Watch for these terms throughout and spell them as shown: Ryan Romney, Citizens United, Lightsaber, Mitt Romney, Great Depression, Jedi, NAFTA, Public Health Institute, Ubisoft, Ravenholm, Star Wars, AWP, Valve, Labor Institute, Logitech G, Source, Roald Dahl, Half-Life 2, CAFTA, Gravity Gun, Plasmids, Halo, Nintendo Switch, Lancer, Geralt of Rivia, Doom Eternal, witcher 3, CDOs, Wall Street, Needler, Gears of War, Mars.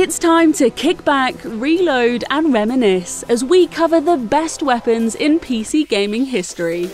It's time to kick back, reload and reminisce as we cover the best weapons in PC gaming history.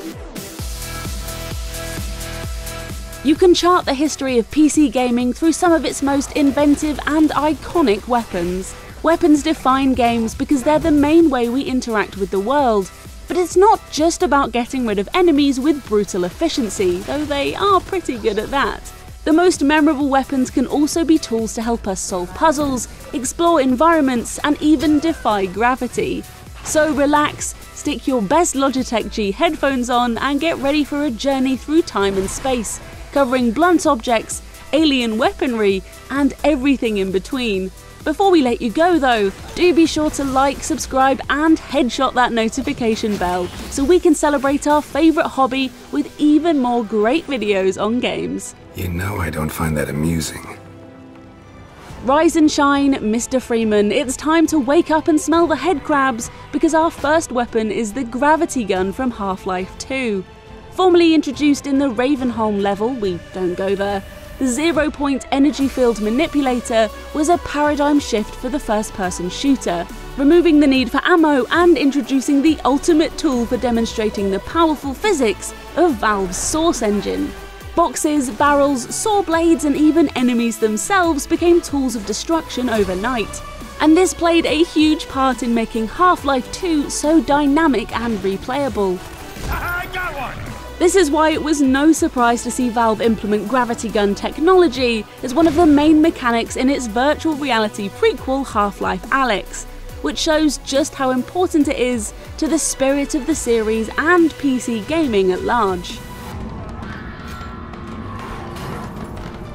You can chart the history of PC gaming through some of its most inventive and iconic weapons. Weapons define games because they're the main way we interact with the world, but it's not just about getting rid of enemies with brutal efficiency, though they are pretty good at that. The most memorable weapons can also be tools to help us solve puzzles, explore environments, and even defy gravity. So relax, stick your best Logitech G headphones on, and get ready for a journey through time and space, covering blunt objects, alien weaponry, and everything in between. Before we let you go though, do be sure to like, subscribe, and headshot that notification bell so we can celebrate our favourite hobby with even more great videos on games. You know I don't find that amusing. Rise and shine, Mr. Freeman. It's time to wake up and smell the head crabs because our first weapon is the Gravity Gun from Half-Life 2. Formerly introduced in the Ravenholm level, we don't go there, the zero-point energy field manipulator was a paradigm shift for the first-person shooter, removing the need for ammo and introducing the ultimate tool for demonstrating the powerful physics of Valve's Source engine. Boxes, barrels, saw blades, and even enemies themselves became tools of destruction overnight, and this played a huge part in making Half-Life 2 so dynamic and replayable. I got one! This is why it was no surprise to see Valve implement Gravity Gun technology as one of the main mechanics in its virtual reality prequel Half-Life: Alyx, which shows just how important it is to the spirit of the series and PC gaming at large.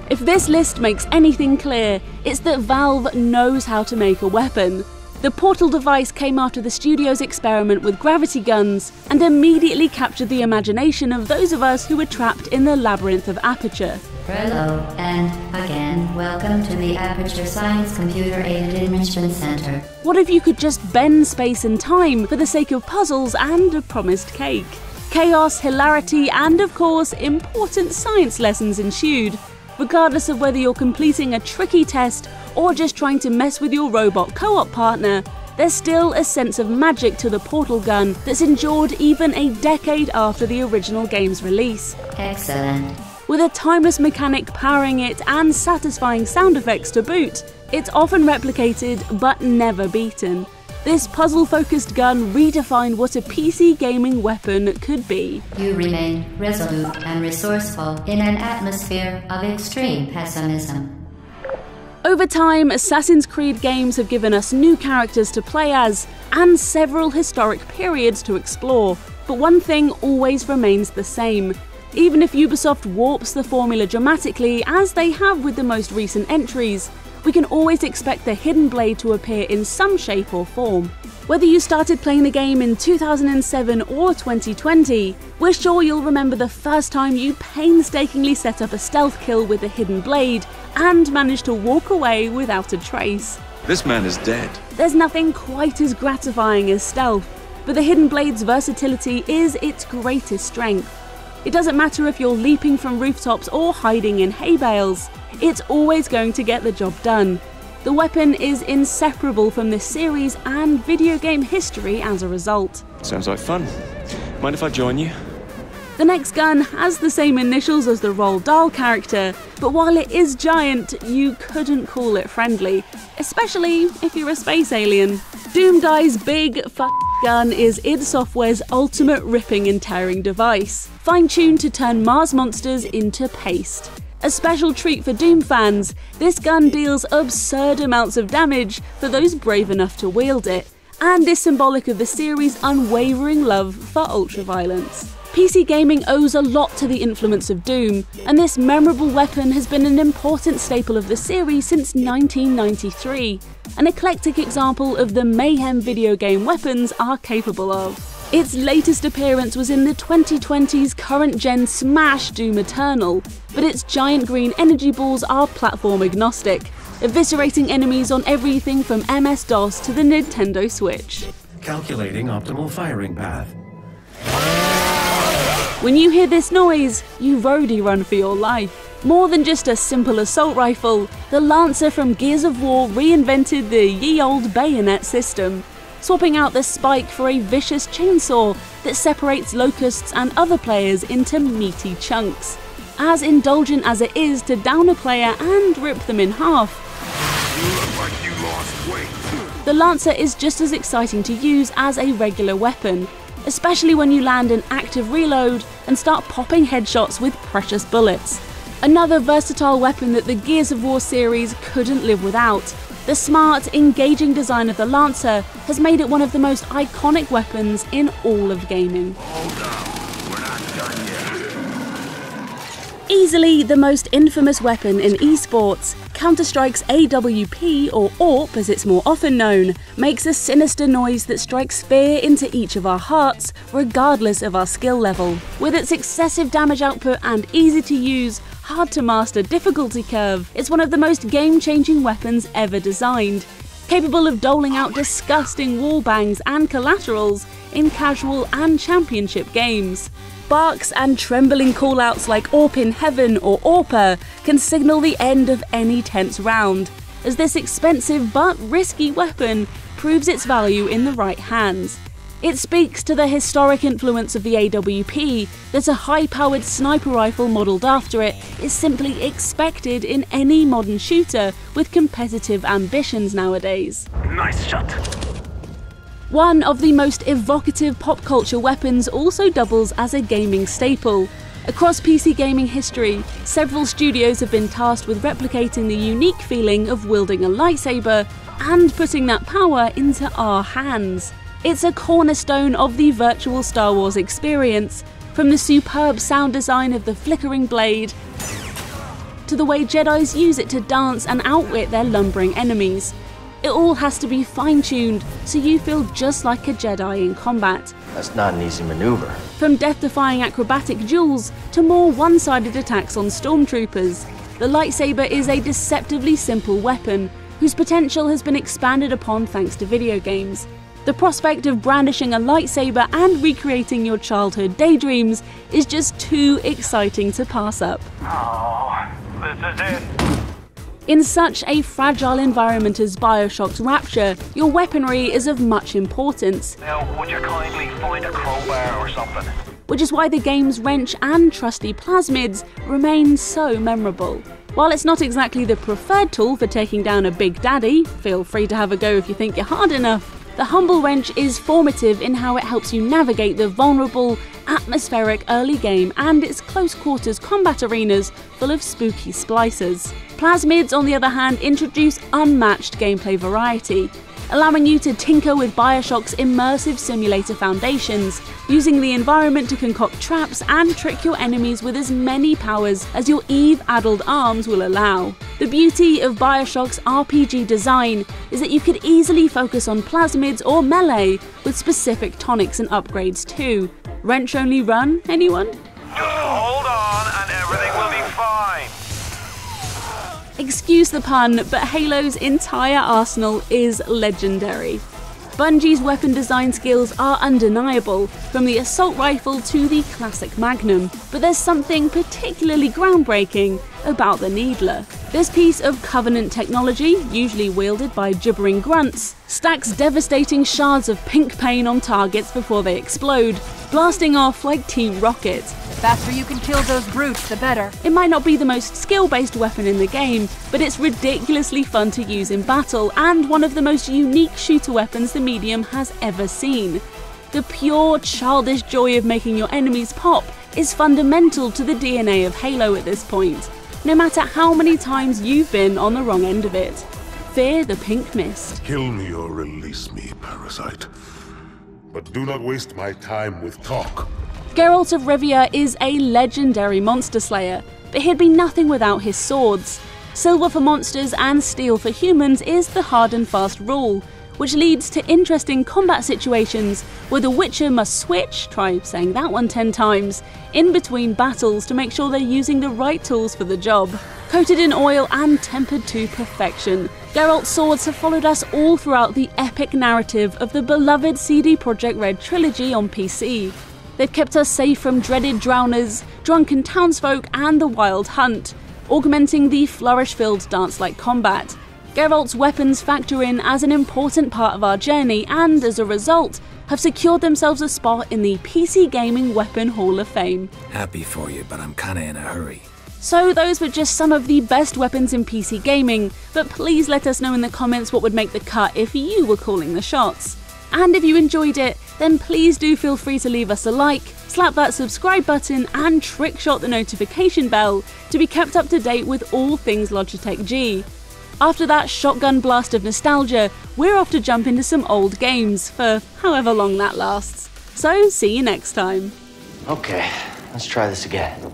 If this list makes anything clear, it's that Valve knows how to make a weapon. The Portal device came after the studio's experiment with gravity guns and immediately captured the imagination of those of us who were trapped in the labyrinth of Aperture. Hello, and again, welcome to the Aperture Science Computer-Aided Enrichment Center. What if you could just bend space and time for the sake of puzzles and a promised cake? Chaos, hilarity, and of course, important science lessons ensued, regardless of whether you're completing a tricky test or just trying to mess with your robot co-op partner, there's still a sense of magic to the Portal gun that's endured even a decade after the original game's release. Excellent. With a timeless mechanic powering it and satisfying sound effects to boot, it's often replicated but never beaten. This puzzle-focused gun redefined what a PC gaming weapon could be. You remain resolute and resourceful in an atmosphere of extreme pessimism. Over time, Assassin's Creed games have given us new characters to play as and several historic periods to explore, but one thing always remains the same. Even if Ubisoft warps the formula dramatically, as they have with the most recent entries, we can always expect the Hidden Blade to appear in some shape or form. Whether you started playing the game in 2007 or 2020, we're sure you'll remember the first time you painstakingly set up a stealth kill with the Hidden Blade and managed to walk away without a trace. This man is dead. There's nothing quite as gratifying as stealth, but the Hidden Blade's versatility is its greatest strength. It doesn't matter if you're leaping from rooftops or hiding in hay bales, it's always going to get the job done. The weapon is inseparable from this series and video game history as a result. Sounds like fun. Mind if I join you? The next gun has the same initials as the Roald Dahl character, but while it is giant, you couldn't call it friendly, especially if you're a space alien. Doomguy's big gun is id Software's ultimate ripping and tearing device, fine-tuned to turn Mars monsters into paste. A special treat for Doom fans, this gun deals absurd amounts of damage for those brave enough to wield it, and is symbolic of the series' unwavering love for ultraviolence. PC gaming owes a lot to the influence of Doom, and this memorable weapon has been an important staple of the series since 1993, an eclectic example of the mayhem video game weapons are capable of. Its latest appearance was in the 2020's current-gen smash Doom Eternal, but its giant green energy balls are platform agnostic, eviscerating enemies on everything from MS-DOS to the Nintendo Switch. Calculating optimal firing path. When you hear this noise, you roadie run for your life. More than just a simple assault rifle, the Lancer from Gears of War reinvented the ye olde bayonet system, swapping out the spike for a vicious chainsaw that separates locusts and other players into meaty chunks. As indulgent as it is to down a player and rip them in half, you look like you lost weight. The Lancer is just as exciting to use as a regular weapon, especially when you land an active reload and start popping headshots with precious bullets. Another versatile weapon that the Gears of War series couldn't live without. The smart, engaging design of the Lancer has made it one of the most iconic weapons in all of gaming. Hold on, we're not done yet. Easily the most infamous weapon in esports, Counter-Strike's AWP, or AWP as it's more often known, makes a sinister noise that strikes fear into each of our hearts, regardless of our skill level. With its excessive damage output and easy to use, hard to master difficulty curve, it's one of the most game-changing weapons ever designed, capable of doling out disgusting wallbangs and collaterals in casual and championship games. Barks and trembling callouts like AWP in heaven or AWPer can signal the end of any tense round, as this expensive but risky weapon proves its value in the right hands. It speaks to the historic influence of the AWP that a high-powered sniper rifle modelled after it is simply expected in any modern shooter with competitive ambitions nowadays. Nice shot. One of the most evocative pop culture weapons also doubles as a gaming staple. Across PC gaming history, several studios have been tasked with replicating the unique feeling of wielding a lightsaber and putting that power into our hands. It's a cornerstone of the virtual Star Wars experience, from the superb sound design of the flickering blade to the way Jedis use it to dance and outwit their lumbering enemies. It all has to be fine-tuned so you feel just like a Jedi in combat. That's not an easy maneuver. From death-defying acrobatic duels to more one-sided attacks on stormtroopers, the lightsaber is a deceptively simple weapon whose potential has been expanded upon thanks to video games. The prospect of brandishing a lightsaber and recreating your childhood daydreams is just too exciting to pass up. Oh, this is it. In such a fragile environment as BioShock's Rapture, your weaponry is of much importance. Now, would you kindly find a crowbar or something? Which is why the game's wrench and trusty plasmids remain so memorable. While it's not exactly the preferred tool for taking down a Big Daddy, feel free to have a go if you think you're hard enough, the humble wrench is formative in how it helps you navigate the vulnerable, atmospheric early game and its close-quarters combat arenas full of spooky splices. Plasmids, on the other hand, introduce unmatched gameplay variety, allowing you to tinker with BioShock's immersive simulator foundations, using the environment to concoct traps and trick your enemies with as many powers as your Eve-addled arms will allow. The beauty of BioShock's RPG design is that you could easily focus on plasmids or melee with specific tonics and upgrades too. Wrench-only run, anyone? Just hold on and everything will be fine. Excuse the pun, but Halo's entire arsenal is legendary. Bungie's weapon design skills are undeniable, from the assault rifle to the classic Magnum, but there's something particularly groundbreaking about the Needler. This piece of Covenant technology, usually wielded by gibbering grunts, stacks devastating shards of pink paint on targets before they explode, blasting off like Team Rocket. The faster you can kill those brutes, the better. It might not be the most skill-based weapon in the game, but it's ridiculously fun to use in battle and one of the most unique shooter weapons the medium has ever seen. The pure, childish joy of making your enemies pop is fundamental to the DNA of Halo at this point, no matter how many times you've been on the wrong end of it. Fear the pink mist. Kill me or release me, parasite. But do not waste my time with talk. Geralt of Rivia is a legendary monster slayer, but he'd be nothing without his swords. Silver for monsters and steel for humans is the hard and fast rule, which leads to interesting combat situations where the Witcher must switch, try saying that one 10 times, in between battles to make sure they're using the right tools for the job. Coated in oil and tempered to perfection, Geralt's swords have followed us all throughout the epic narrative of the beloved CD Projekt Red trilogy on PC. They've kept us safe from dreaded drowners, drunken townsfolk and the wild hunt, augmenting the flourish-filled dance-like combat. Geralt's weapons factor in as an important part of our journey and, as a result, have secured themselves a spot in the PC Gaming Weapon Hall of Fame. Happy for you, but I'm kinda in a hurry. So those were just some of the best weapons in PC gaming, but please let us know in the comments what would make the cut if you were calling the shots. And if you enjoyed it, then please do feel free to leave us a like, slap that subscribe button and trick shot the notification bell to be kept up to date with all things Logitech G. After that shotgun blast of nostalgia, we're off to jump into some old games, for however long that lasts. So see you next time. Okay, let's try this again.